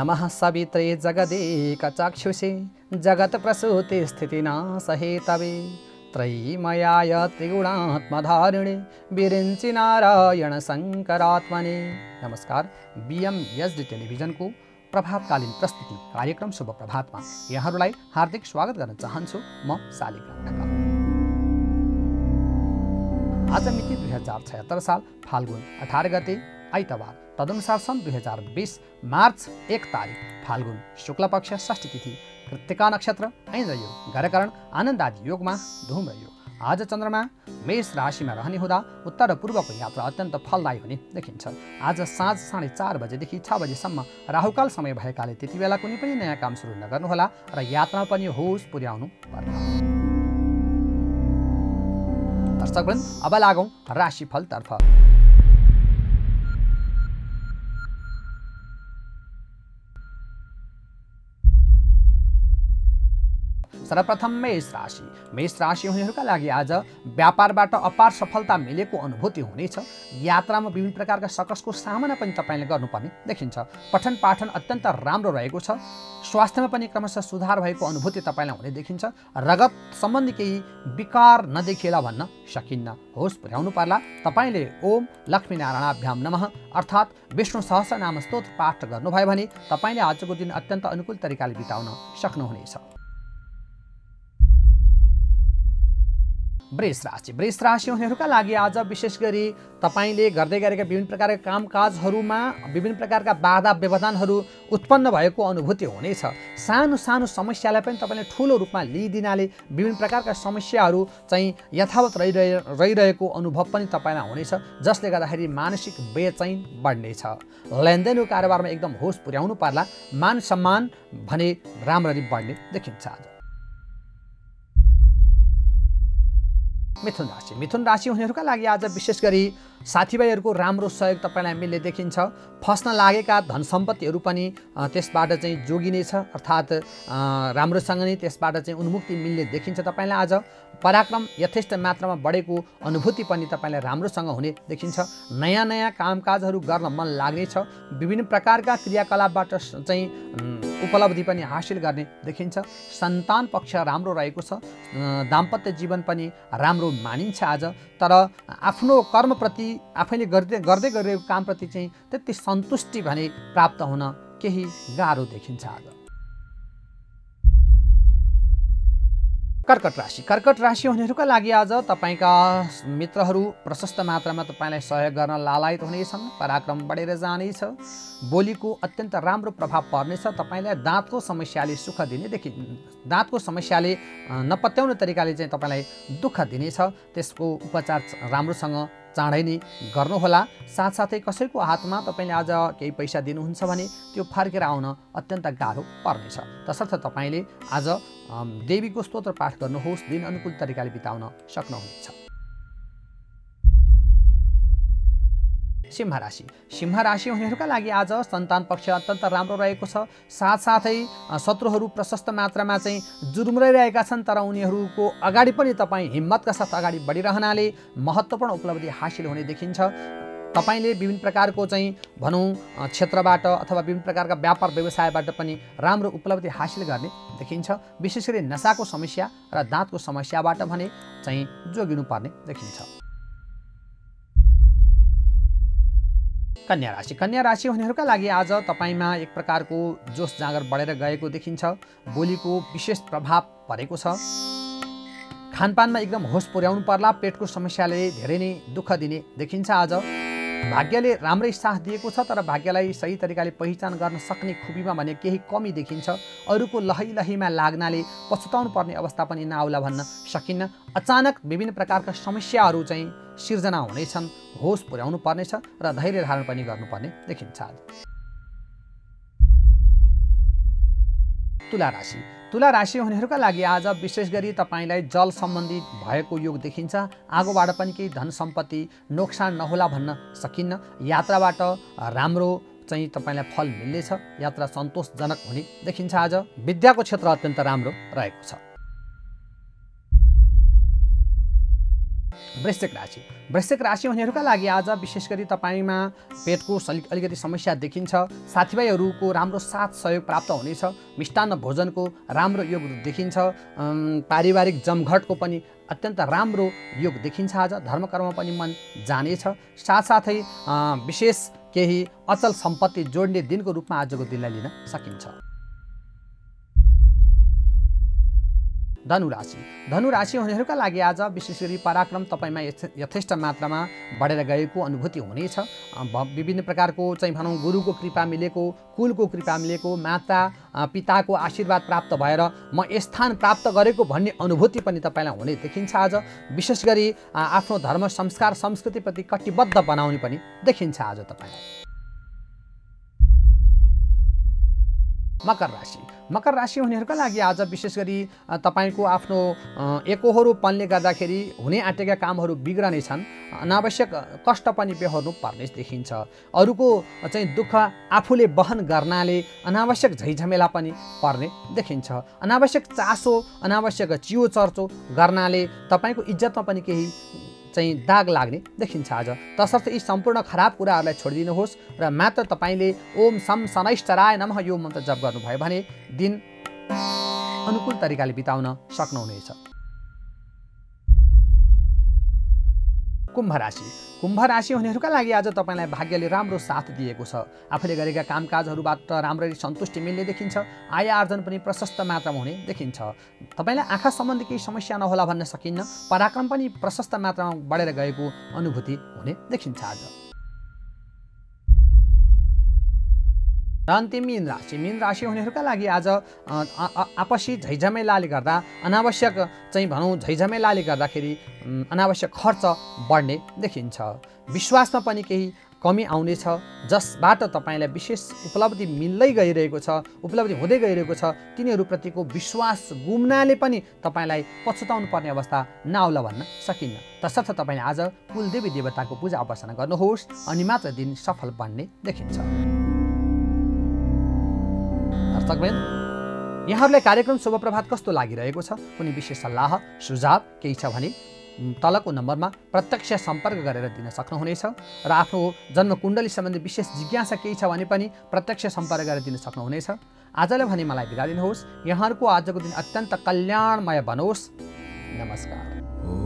नमः सवित्रे जगदेकचक्षुषे जगत्प्रसूते स्थितिनासहेतवे त्रयीमयाय त्रिगुणात्मधारिणे विरिंचि नारायण शंकरात्मने नमस्कार। बीएमएसडी टेलिभिजन को प्रभातकालीन प्रस्तुति कार्यक्रम शुभ प्रभात में यहाँहरुलाई हार्दिक स्वागत गर्न चाहन्छु। म शालिग्राम। आज मिति 2076 साल फाल्गुन 18 गते आइतबार, तदनुसार सन् 2020 मार्च 1 तारिख फाल्गुन शुक्ल पक्ष षष्ठी तिथि, कृत्तिका नक्षत्र, ऐन्द्र योग, ग्रहकरण आनन्द आदि योग में धूम योग। आज चंद्रमा मेष राशि में रहने हुँदा उत्तर और पूर्व को यात्रा अत्यंत फलदायी होने देखिन्छ। आज साँझ 4:30 बजेदेखि 6 बजेसम्म राहुकाल समय भएकाले त्यति बेला कुनै पनि नयाँ काम सुरु नगर्नुहोला र यात्रा पनि होस पुर्याउनु पर्ला। दर्शकवृन्द, अब लागौं राशिफलतर्फ। सर्वप्रथम मेष राशि। मेष राशि हुनेहरुका लागि आज व्यापारबाट अपार सफलता मिलेको अनुभूति हुनेछ। यात्रामा विभिन्न प्रकारका सकसको सामना पनि तपाईले गर्नुपर्ने देखिन्छ। पठन पाठन अत्यन्त राम्रो रहेको छ। स्वास्थ्यमा पनि क्रमशः सुधार भएको अनुभूति तपाईलाई हुने देखिन्छ। रगत सम्बन्धी केही विकार नदेखिएला भन्न सकिन्न। होस पुर्याउनु पर्ला। तपाईले ओम लक्ष्मी नारायणाभ्याम नमः अर्थात् विष्णु सहस्रनाम स्तोत्र पाठ गर्नुभयो भने तपाईले आजको दिन अत्यन्त अनुकूल तरिकाले बिताउन सक्नुहुनेछ। वृष राशि। वृष राशि हुनेहरुका लागि आज विशेष गरी तपाईले गर्दै गरेका विभिन्न प्रकारका कामकाजहरुमा विभिन्न प्रकारका बाधा व्यवधानहरु उत्पन्न भएको अनुभूति हुनेछ। सानो सानो समस्यालाई पनि तपाईले ठूलो रूपमा लिइदिनाले विभिन्न प्रकारका समस्याहरु चाहिँ यथावत रहिरहेको अनुभव पनि तपाईलाई हुनेछ, जसले गर्दाखेरि मानसिक बेचैन बढ्नेछ। लेनदेन कारोबारमा एकदम होस पुर्याउनु पर्ला। मान सम्मान भने राम्ररी बढ्ने देखिन्छ। आज मिथुन राशि। मिथुन राशि हुनेहरुका लागि आज विशेष गरी साथीभाइहरुको राम्रो सहयोग तपाईलाई मिल्ने देखिन्छ। फस्न लागेका धन सम्पत्तिहरु पनि त्यसबाट चाहिँ जोगिनेछ, अर्थात् राम्रोसँग नै त्यसबाट चाहिँ उन्मुक्ति मिल्ने देखिन्छ। तपाईलाई आज पराक्रम यथेष्ट मात्रामा बढेको अनुभूति पनि तपाईलाई राम्रोसँग हुने देखिन्छ। नयाँ नयाँ कामकाजहरु गर्न मन लाग्नेछ। विभिन्न प्रकारका क्रियाकलापबाट चाहिँ उपलब्धि पनि हासिल गर्ने देखिन्छ। सन्तान पक्ष राम्रो रहेको छ। दाम्पत्य जीवन पनि राम्रो मानिन्छ आज। तर आफ्नो कर्मप्रति आफैले गर्दै गरेको कामप्रति चाहिँ त्यति सन्तुष्टि भने प्राप्त हुन केही गाह्रो देखिन्छ आज। कर्कट राशि। कर्कट राशि हुनेहरुका लागि आज तपाईका मित्रहरू प्रशस्त मात्रामा तपाईलाई सहयोग गर्न लालायित हुनेछन्। पराक्रम बढेर जानेछ। बोलीको अत्यन्त राम्रो प्रभाव पर्नेछ। तपाईलाई दाँतको समस्याले सुख दिने देखिन्छ। दाँतको समस्याले नपत्याउने तरिकाले चाहिँ तपाईलाई दुःख दिनेछ। त्यसको उपचार राम्रोसँग चाँडै नै गर्नुहोला। साथसाथै कसैको हातमा तपाईले आज केही पैसा दिनुहुन्छ भने त्यो फर्केर आउन अत्यन्त गाह्रो पर्नेछ। तसर्थ तपाईले आज देवीको स्तोत्र पाठ गर्नुहोस्। दिन अनुकूल तरिकाले बिताउन सक्नुहुनेछ। सिंह राशि। सिंह राशि हुनेहरुका लागि आज सन्तान पक्ष अत्यन्त राम्रो रहेको छ। साथसाथै शत्रुहरु प्रशस्त मात्रामा चाहिँ जुर्मुराइरहेका छन्, तर उनीहरुको अगाडि पनि तपाईं हिम्मतका साथ अगाडि बढिरहनाले महत्त्वपूर्ण उपलब्धि हासिल हुने देखिन्छ। तपाईले विभिन्न प्रकारको चाहिँ भनौं क्षेत्रबाट अथवा विभिन्न प्रकारका व्यापार व्यवसायबाट पनि राम्रो उपलब्धि हासिल गर्ने देखिन्छ। विशेष गरी नशाको समस्या र दाँतको समस्याबाट भने चाहिँ जोगिनु पर्ने देखिन्छ। कन्या राशि। कन्या राशि हुनेहरुका लागि आज तपाईमा एक प्रकारको जोश जाँगर बढेर गएको देखिन्छ। बोलीको विशेष प्रभाव परेको छ। खानपानमा एकदम होस पुर्याउनु पर्ला। पेटको समस्याले धेरै नै दुःख दिने देखिन्छ। आज भाग्यले राम्रै साथ दिएको छ, तर भाग्यलाई सही तरिकाले पहिचान गर्न सक्ने खुबीमा भने केही कमी देखिन्छ। अरूको लहै लहैमा लाग्नाले पछुताउनु पर्ने अवस्था पनि नआउला भन्न सकिन्न। अचानक विभिन्न प्रकारका समस्याहरू चाहिँ सिर्जना हुनेछन्। होस पुर्याउनु पर्नेछ र धैर्य धारण पनि गर्नुपर्ने देखिन्छ। तुला राशि। तुला राशि हुनेहरुका लागि आज विशेष गरी तपाईलाई जल सम्बन्धी भएको योग देखिन्छ। आगोबाट पनि केही धन सम्पत्ति नोक्सान नहोला भन्न सकिन्न। यात्राबाट राम्रो चाहिँ तपाईलाई फल मिल्नेछ। यात्रा सन्तोषजनक हुने देखिन्छ। आज विद्याको क्षेत्र अत्यन्त राम्रो रहेको छ। वृश्चिक राशि। वृश्चिक राशिका लागि आज विशेष गरी तपाईमा पेटको अलिकति समस्या देखिन्छ। साथीभाइहरुको राम्रो साथ सहयोग प्राप्त हुनेछ। मिष्टान्न भोजनको राम्रो योग देखिन्छ। पारिवारिक जमघटको पनि अत्यन्त राम्रो योग देखिन्छ। आज धर्मकर्म पनि मन जानेछ। साथसाथै विशेष केही अचल सम्पत्ति जोड्ने दिनको रूपमा आजको दिनलाई लिन सकिन्छ। धनुराशि। धनुराशि हुनेहरुका लागि आज विशेष गरी पराक्रम तपाईमा यथेष्ट मात्रामा बढेर गएको अनुभूति हुनेछ। विभिन्न प्रकारको चाहिँ भनौं गुरुको कृपा मिलेको, कुलको कृपा मिलेको, माता पिताको आशीर्वाद प्राप्त भएर म स्थान प्राप्त गरेको भन्ने अनुभूति पनि तपाईलाई हुने देखिन्छ। आज विशेष गरी आफ्नो धर्म संस्कार संस्कृतिप्रति कटिबद्ध बनाउने पनि देखिन्छ। आज तपाईलाई मकर राशि। मकर राशि हुनेहरुका लागि आज विशेष गरी तपाईको आफ्नो एकोहोरोपनले गर्दाखेरि हुने आँटेका कामहरू बिग्रने छन्। अनावश्यक कष्ट पनि बेहोर्नु पर्ने देखिन्छ। अरूको चाहिँ दुःख आफूले वहन गर्नाले अनावश्यक झैझमेला पनि पर्ने देखिन्छ। अनावश्यक चासो, अनावश्यक चियो चर्चो गर्नाले तपाईको इज्जतमा पनि केही चाहिँ दाग लाग्ने देखिन्छ। आज तसर्थ यी सम्पूर्ण खराब कुराहरूलाई छोडिदिनुहोस् र मात्र तपाईले ओम सम शनैश्चराय नमः यो मन्त्र जप गर्नुभयो भने दिन अनुकूल तरिकाले बिताउन सक्नुहुनेछ। कुम्भ राशि। कुम्भ राशि हुनेहरुका लागि आज तपाईलाई भाग्यले राम्रो साथ दिएको छ। आफूले गरेका कामकाजहरुबाट राम्ररी सन्तुष्टि मिल्ने देखिन्छ। आय आर्जन पनि प्रशस्त मात्रामा हुने देखिन्छ। तपाईलाई आँखा सम्बन्धी केही समस्या नहोला भन्न सकिन्न। पराक्रम पनि प्रशस्त मात्रामा बढेर गएको अनुभूति हुने देखिन्छ। आज अन्तिम मीन राशि। मीन राशि हुनेहरुका लागि आज आपसी झैझमेलाले गर्दा अनावश्यक चाहिँ भनौं झैझमेलाले गर्दाखेरि अनावश्यक खर्च बढ्ने देखिन्छ। विश्वासमा पनि केही कमी आउनेछ, जसबाट तपाईलाई विशेष उपलब्धि मिल्दै गइरहेको छ, उपलब्धि हुँदै गइरहेको छ। तिनीहरुप्रतिको विश्वास गुम्नाले पनि तपाईलाई पछुताउनु पर्ने अवस्था नआउला भन्न सकिन्न। तसर्थ तपाईले आज कुलदेवी देवताको पूजा उपासना गर्नुहोस् अनि मात्र दिन सफल बन्ने देखिन्छ। यहाँहरुलाई कार्यक्रम शुभ प्रभात कस्तो लागिरहेको छ? कुनै विशेष सल्लाह सुझाव केही छ भने तलको नम्बरमा प्रत्यक्ष सम्पर्क गरेर दिन सक्नुहुनेछ र आफ्नो जन्म कुण्डली सम्बन्धी विशेष जिज्ञासा केही छ भने पनि प्रत्यक्ष सम्पर्क गरेर दिन सक्नुहुनेछ। आजलाई भने मलाई बिदा दिनुहोस्। यहाँहरुको आजको दिन अत्यन्त कल्याणमय बनोस्। नमस्कार।